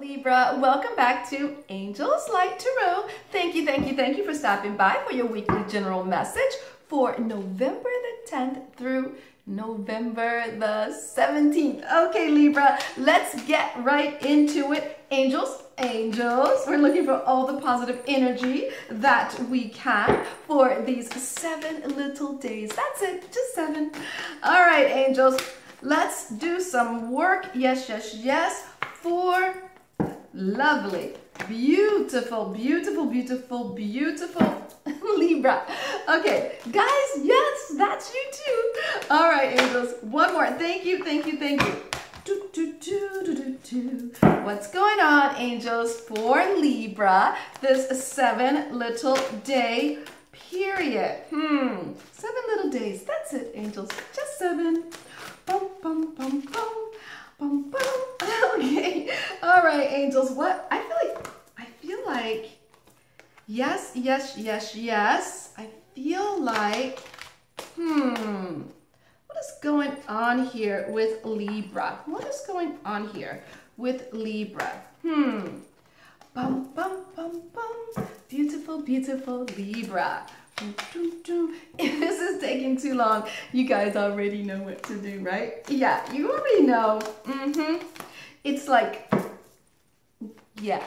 Libra, welcome back to Angels Light Tarot. Thank you for stopping by for your weekly general message for November the 10th through November the 17th. Okay, Libra, let's get right into it. Angels, we're looking for all the positive energy that we can for these 7 little days. That's it, just 7. All right, angels, let's do some work. Yes. For lovely, beautiful Libra. Okay, guys, yes, that's you too. All right, angels, one more. Thank you. What's going on, angels, for Libra, this 7 little day period? 7 little days, that's it, angels, just 7. Okay, all right, angels, what? I feel like, yes, I feel like, what is going on here with Libra? Beautiful Libra. If this is taking too long, you guys already know what to do, right? Yeah, you already know. It's like, yeah,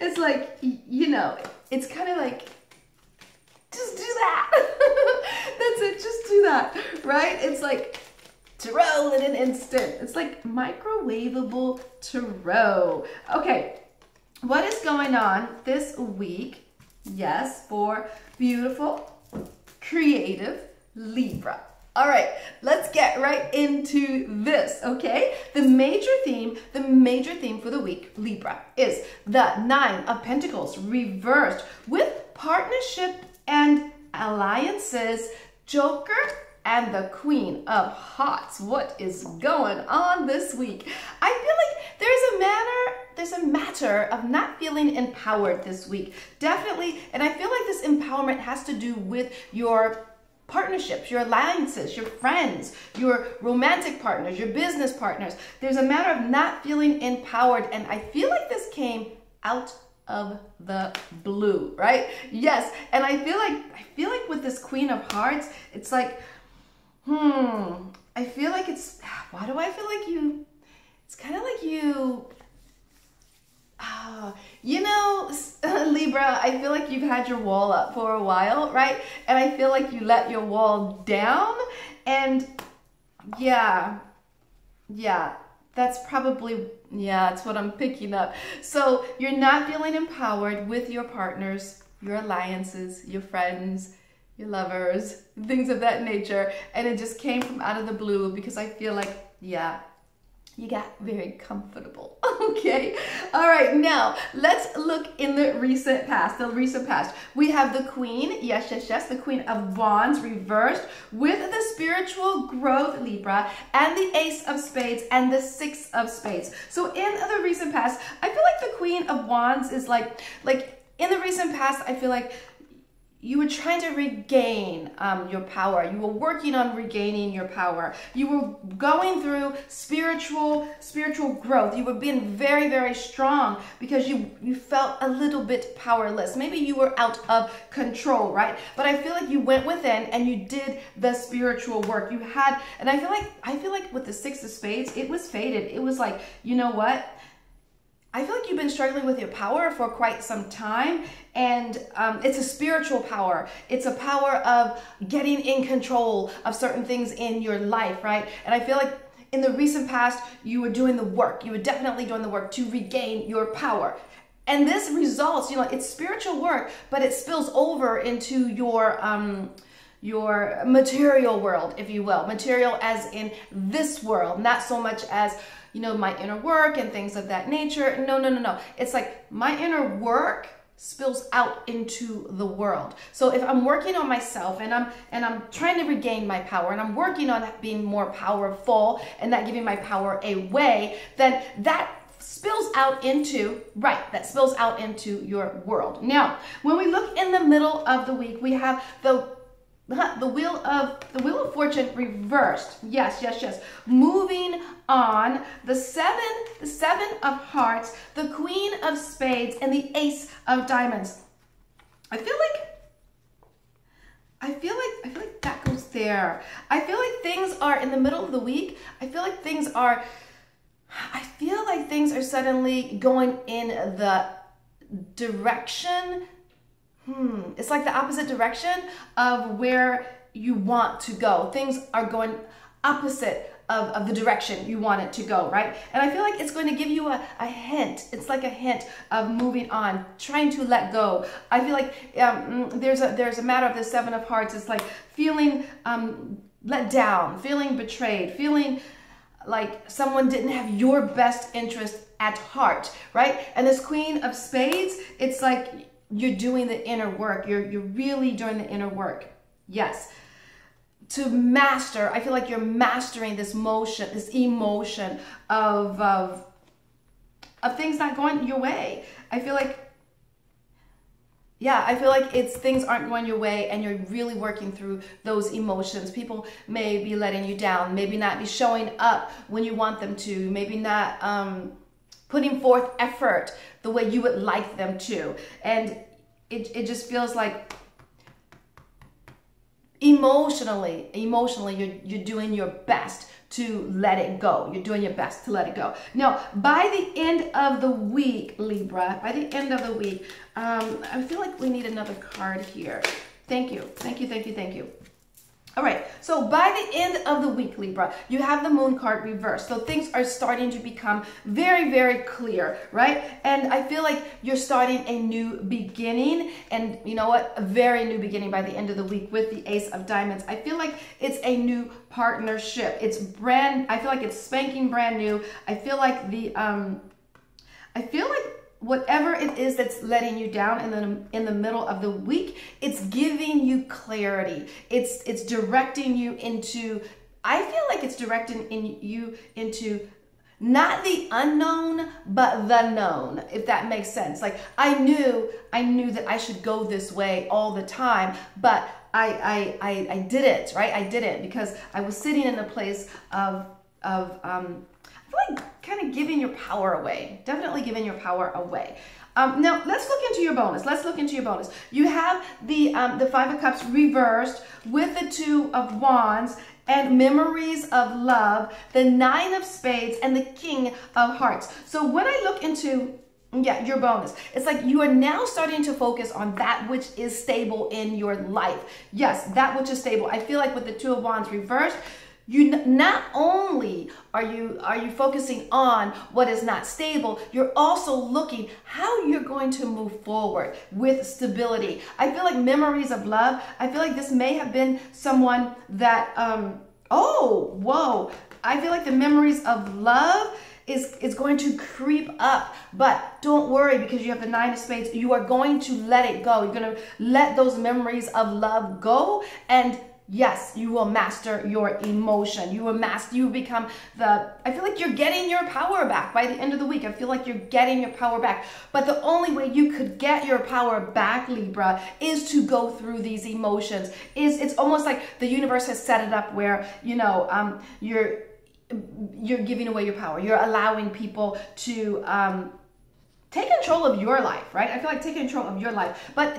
it's like, you know, it's kind of like, just do that. That's it, just do that, right? It's like tarot in an instant. It's like microwavable tarot. Okay, what is going on this week? Yes, for beautiful, creative Libra. All right, let's get right into this, okay? The major theme for the week, Libra, is the 9 of Pentacles reversed with partnership and alliances, Joker, and the Queen of Hearts. What is going on this week? I feel like there's a matter of not feeling empowered this week, definitely. And I feel like this empowerment has to do with your partnerships, your alliances, your friends, your romantic partners, your business partners. There's a matter of not feeling empowered. And I feel like this came out of the blue, right? Yes. And I feel like with this Queen of Hearts, it's like, I feel like it's, why do I feel like you, it's kind of like you, you know, Libra, I feel like you've had your wall up for a while, right? And I feel like you let your wall down, and yeah, that's probably, yeah, that's what I'm picking up. So you're not feeling empowered with your partners, your alliances, your friends, your lovers, things of that nature. And it just came from out of the blue because I feel like, yeah, you got very comfortable, okay? All right, now let's look in the recent past, We have the Queen, yes, the Queen of Wands reversed with the spiritual growth, Libra, and the Ace of Spades and the Six of Spades. So in the recent past, I feel like the Queen of Wands is like in the recent past, I feel like you were trying to regain your power. You were working on regaining your power. You were going through spiritual growth. You were being very, very strong because you felt a little bit powerless. Maybe you were out of control, right? But I feel like you went within and you did the spiritual work. You had, and I feel like with the Six of Spades, it was faded. It was like, you know what? I feel like you've been struggling with your power for quite some time, and it's a spiritual power. It's a power of getting in control of certain things in your life, right? And I feel like in the recent past, you were doing the work. You were definitely doing the work to regain your power. And this results, you know, it's spiritual work, but it spills over into your material world, if you will. Material as in this world, not so much as, you know, my inner work and things of that nature. No. It's like my inner work spills out into the world. So if I'm working on myself and I'm trying to regain my power and I'm working on being more powerful and not giving my power away, then that spills out into, right, that spills out into your world. Now, when we look in the middle of the week, we have the The Wheel of Fortune reversed. Yes, yes, yes. Moving on. The Seven of Hearts, the Queen of Spades, and the Ace of Diamonds. I feel like that goes there. I feel like things are in the middle of the week. I feel like things are suddenly going in the direction. It's like the opposite direction of where you want to go. Things are going opposite of the direction you want it to go, right? And I feel like it's going to give you a hint. It's like a hint of moving on, trying to let go. I feel like there's a matter of the Seven of Hearts. It's like feeling let down, feeling betrayed, feeling like someone didn't have your best interest at heart, right? And this Queen of Spades, it's like you're doing the inner work. You're really doing the inner work. Yes. To master, I feel like you're mastering this emotion of things not going your way. I feel like it's things aren't going your way and you're really working through those emotions. People may be letting you down, maybe not be showing up when you want them to, maybe not putting forth effort the way you would like them to. And it just feels like emotionally you're doing your best to let it go. You're doing your best to let it go. Now, by the end of the week, Libra, by the end of the week, I feel like we need another card here. Thank you. Thank you, thank you, thank you. All right, so by the end of the week, Libra, you have the Moon card reversed. So things are starting to become very, very clear, right? And I feel like you're starting a new beginning, and you know what? A very new beginning by the end of the week with the Ace of Diamonds. I feel like it's a new partnership. I feel like it's spanking brand new. I feel like whatever it is that's letting you down in the middle of the week, it's giving you clarity. It's directing you into, I feel like it's directing you into not the unknown, but the known, if that makes sense. Like I knew that I should go this way all the time, but I didn't, right? I didn't because I was sitting in a place of I feel like kind of giving your power away. Definitely giving your power away. Now let's look into your bonus. You have the Five of Cups reversed with the Two of Wands and Memories of Love, the Nine of Spades, and the King of Hearts. So when I look into your bonus, it's like you are now starting to focus on that which is stable in your life. Yes, that which is stable. I feel like with the Two of Wands reversed, you not only are you focusing on what is not stable, you're also looking how you're going to move forward with stability. I feel like Memories of Love, I feel like this may have been someone that, I feel like the Memories of Love is going to creep up, but don't worry because you have the Nine of Spades. You are going to let it go. You're going to let those Memories of Love go, and yes, you will master your emotion. You become I feel like you're getting your power back by the end of the week. I feel like you're getting your power back. But the only way you could get your power back, Libra, is to go through these emotions. It's almost like the universe has set it up where, you're giving away your power. You're allowing people to, take control of your life, right? I feel like take control of your life, but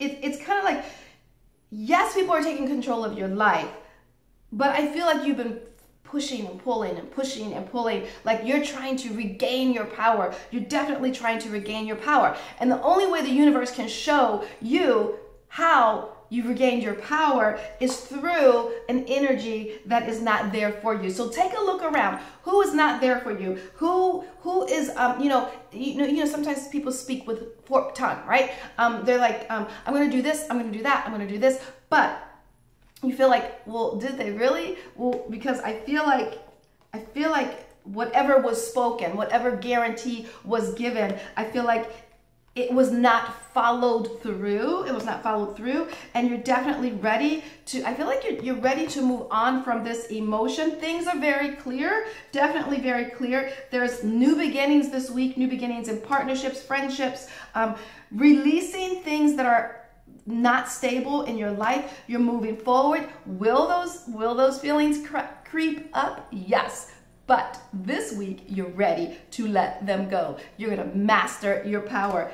it's kind of like, yes, people are taking control of your life, but I feel like you've been pushing and pulling and pushing and pulling. Like you're trying to regain your power. You're definitely trying to regain your power. And the only way the universe can show you how you've regained your power is through an energy that is not there for you. So take a look around. Who is not there for you? Who is, sometimes people speak with forked tongue, right? They're like, I'm going to do this. I'm going to do that. I'm going to do this. But you feel like, well, did they really? Well, because I feel like whatever was spoken, whatever guarantee was given, I feel like it was not followed through. It was not followed through, and you're definitely ready to, I feel like you're ready to move on from this emotion. Things are very clear, definitely very clear. There's new beginnings this week, new beginnings in partnerships, friendships, releasing things that are not stable in your life. You're moving forward. Will those feelings creep up? Yes. But this week, you're ready to let them go. You're gonna master your power.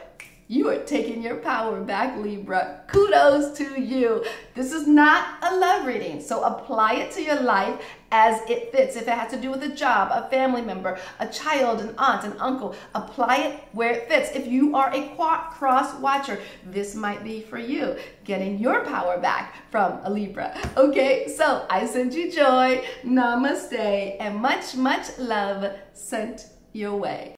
You are taking your power back, Libra. Kudos to you. This is not a love reading, so apply it to your life as it fits. If it has to do with a job, a family member, a child, an aunt, an uncle, apply it where it fits. If you are a cross watcher, this might be for you, getting your power back from a Libra. Okay, so I send you joy, namaste, and much, much love sent your way.